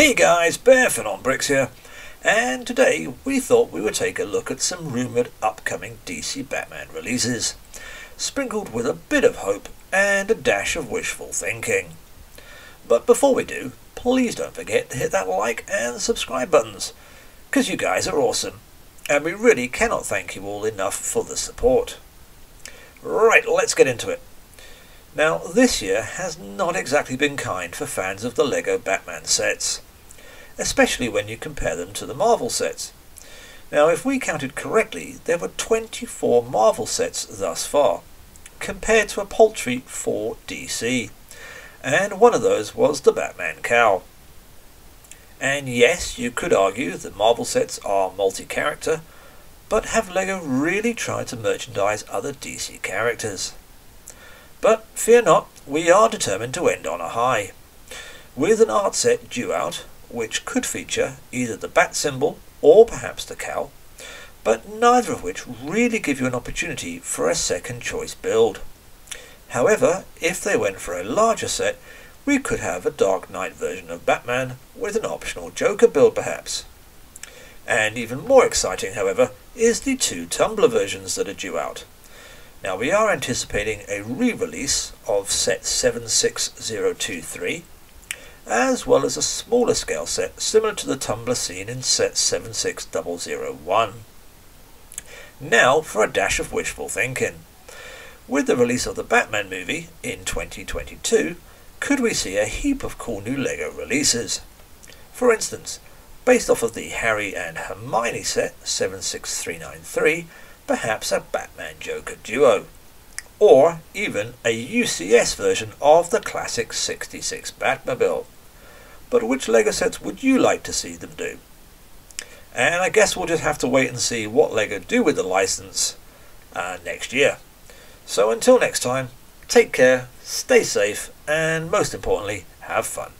Hey guys, Barefoot on Bricks here, and today we thought we would take a look at some rumoured upcoming DC Batman releases, sprinkled with a bit of hope and a dash of wishful thinking. But before we do, please don't forget to hit that like and subscribe buttons, because you guys are awesome, and we really cannot thank you all enough for the support. Right, let's get into it. Now, this year has not exactly been kind for fans of the LEGO Batman sets, especially when you compare them to the Marvel sets. Now, if we counted correctly, there were 24 Marvel sets thus far, compared to a paltry 4 DC, and one of those was the Batman cow. And yes, you could argue that Marvel sets are multi-character, but have LEGO really tried to merchandise other DC characters? But fear not, we are determined to end on a high, with an art set due out which could feature either the Bat-symbol or perhaps the cow, but neither of which really give you an opportunity for a second choice build. However, if they went for a larger set, we could have a Dark Knight version of Batman with an optional Joker build perhaps. And even more exciting, however, is the two Tumbler versions that are due out. Now, we are anticipating a re-release of set 76023, as well as a smaller scale set similar to the Tumbler seen in set 76001. Now for a dash of wishful thinking. With the release of the Batman movie in 2022, could we see a heap of cool new LEGO releases? For instance, based off of the Harry and Hermione set 76393, perhaps a Batman-Joker duo, or even a UCS version of the classic 66 Batmobile. But which LEGO sets would you like to see them do? And I guess we'll just have to wait and see what LEGO do with the license next year. So until next time, take care, stay safe, and most importantly, have fun.